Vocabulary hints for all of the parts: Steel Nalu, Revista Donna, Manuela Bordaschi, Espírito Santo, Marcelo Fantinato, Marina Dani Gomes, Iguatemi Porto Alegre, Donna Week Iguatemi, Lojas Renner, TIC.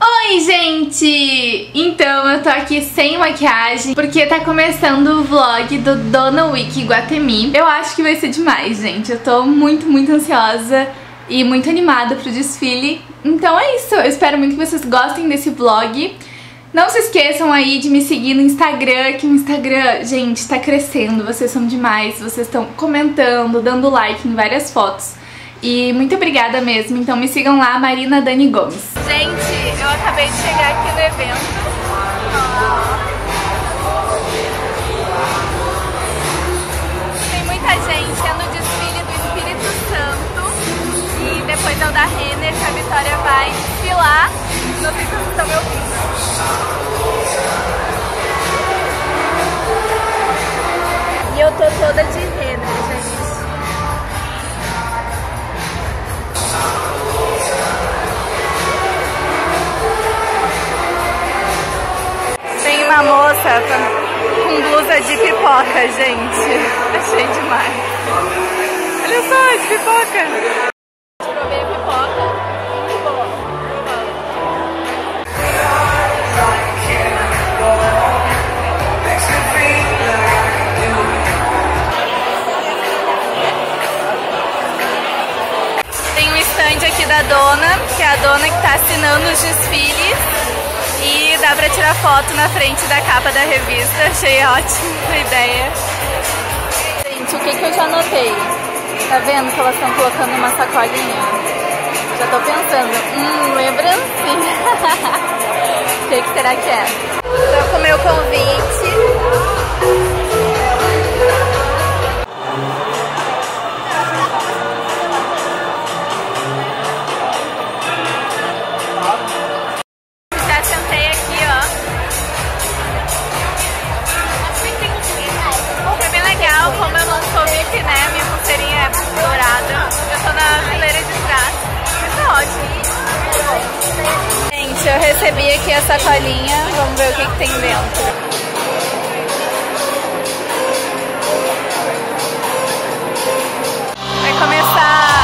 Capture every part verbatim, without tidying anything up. Oi, gente! Então eu tô aqui sem maquiagem porque tá começando o vlog do Donna Week Iguatemi. Eu acho que vai ser demais, gente. Eu tô muito, muito ansiosa e muito animada pro desfile. Então é isso. Eu espero muito que vocês gostem desse vlog. Não se esqueçam aí de me seguir no Instagram, que o Instagram, gente, tá crescendo, vocês são demais, vocês estão comentando, dando like em várias fotos. E muito obrigada mesmo, então me sigam lá, Marina Dani Gomes. Gente, eu acabei de chegar aqui no evento. Tem muita gente, é no desfile do Espírito Santo. E depois é o da Renner, que a Vitória vai desfilar. Não sei se vocês estão me ouvindo. E eu tô toda de Renner, gente. Tem uma moça com blusa de pipoca, gente. Achei demais. Olha só, de pipoca. Aqui da Dona, que é a Dona que tá assinando os desfiles, e dá pra tirar foto na frente da capa da revista. Achei ótima a ideia. Gente, o que que eu já notei? Tá vendo que elas estão colocando uma sacolinha? Já tô pensando, hum, lembrancinha. O que que será que é? Tô com o meu convite. Eu recebi aqui a sacolinha, vamos ver o que que tem dentro. Vai começar!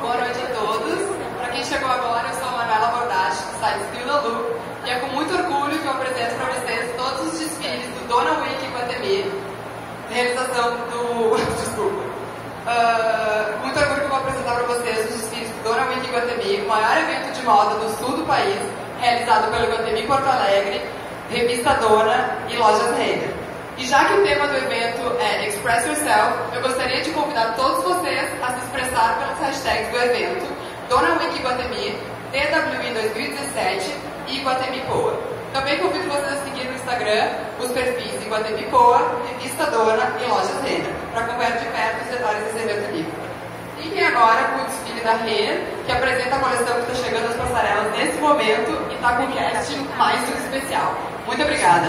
Boa noite a todos. Para quem chegou agora, eu sou a Manuela Bordaschi, do site Steel Nalu, e é com muito orgulho que eu apresento para vocês todos os desfiles do Donna Week Iguatemi, realização do... desculpa. Uh, muito orgulho que eu vou apresentar para vocês os desfiles do Donna Week Iguatemi, o maior evento de moda do sul do país, realizado pelo Iguatemi Porto Alegre, Revista Donna e Lojas Renner. E já que o tema do evento é Express Yourself, eu gostaria de convidar todos vocês a se expressar pelas hashtags do evento Donna Week Iguatemi, D W I dois mil e dezessete e Iguatemi Poa. Também convido vocês a seguir no Instagram os perfis Iguatemi Poa, Revista Donna e Lojas Renner, para acompanhar de perto os detalhes desse evento livre. Fiquem agora com o desfile da Renner, que apresenta a coleção que está chegando às passarelas nesse momento e está com um cast mais do que especial. Muito obrigada!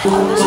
Thank you.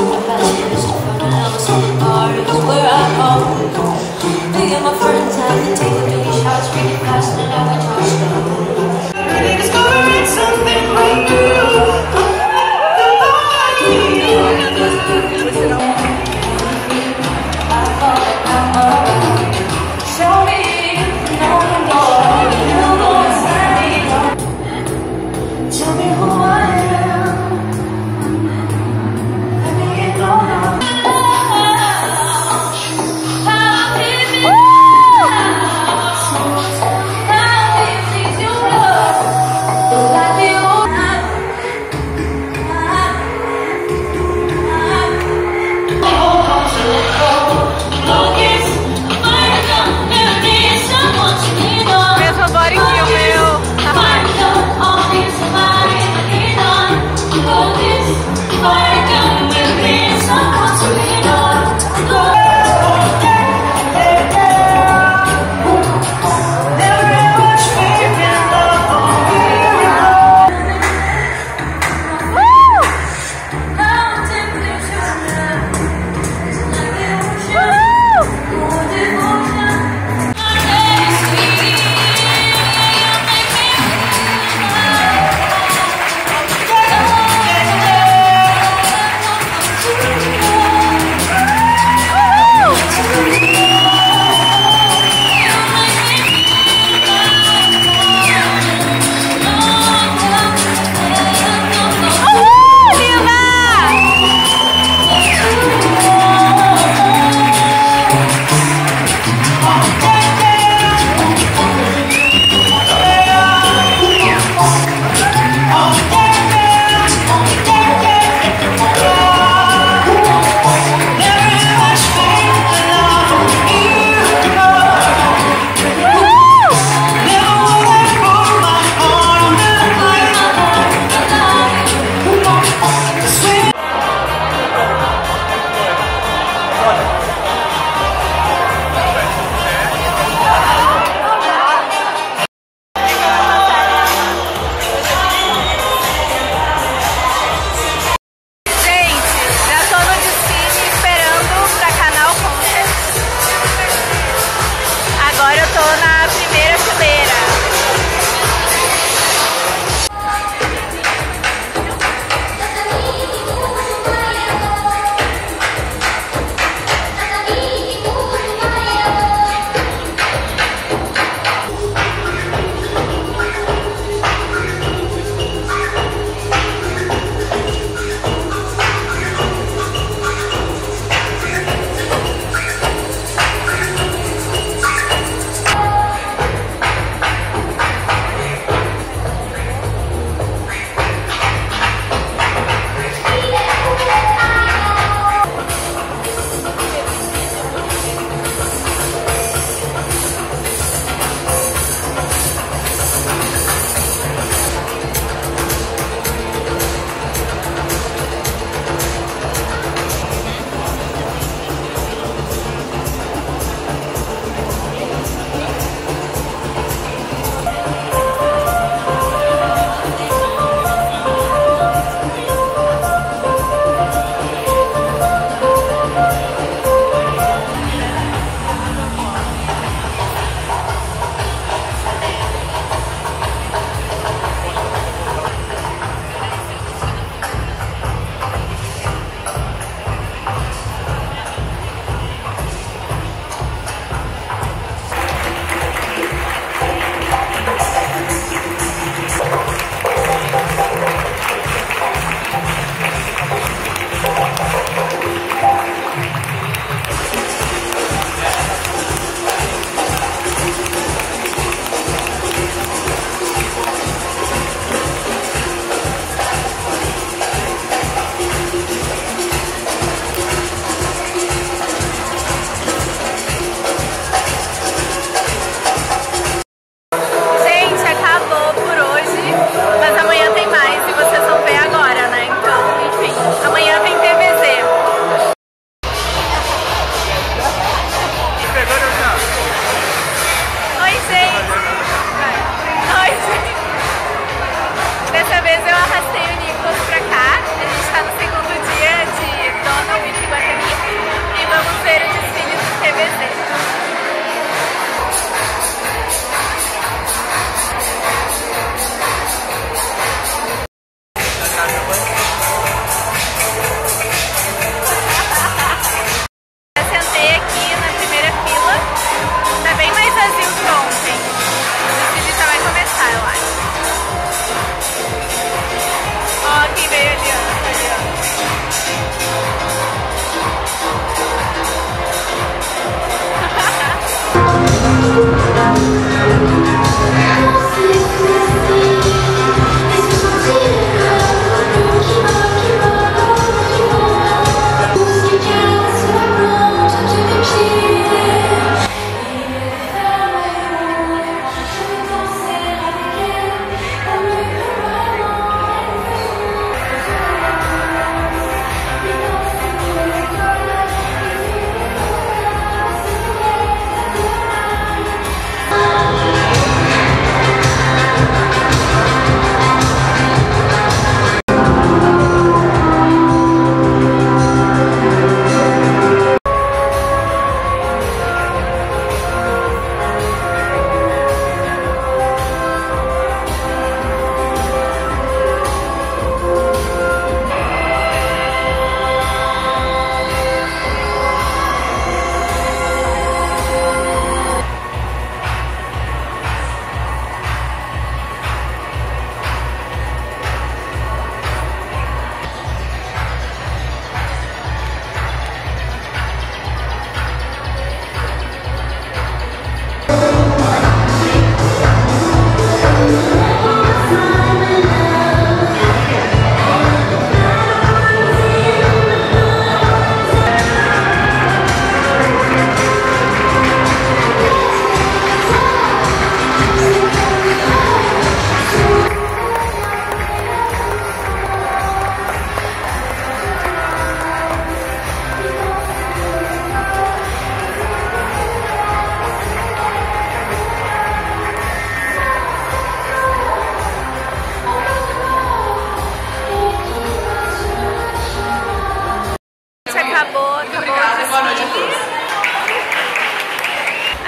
boa noite a todos.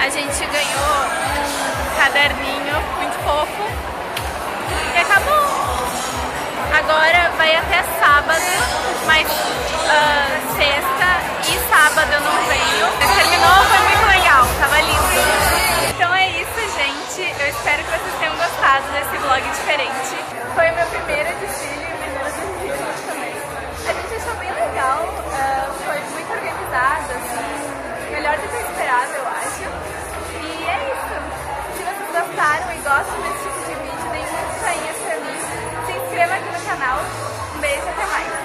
A gente ganhou um caderninho muito fofo e acabou. Agora vai até sábado, mas uh, sexta e sábado eu não venho. Mas terminou, foi muito legal, tava lindo. Então é isso, gente. Eu espero que vocês tenham gostado desse vlog diferente. Foi o meu primeiro desfile e o primeiro desfile também. A gente achou bem legal, uh, foi muito organizado, assim, melhor do que eu esperava, eu acho. E é isso. Se vocês gostaram e gostam desse tipo de vídeo, deem muitos joinhas pra mim. Se inscreva aqui no canal. Um beijo e até mais.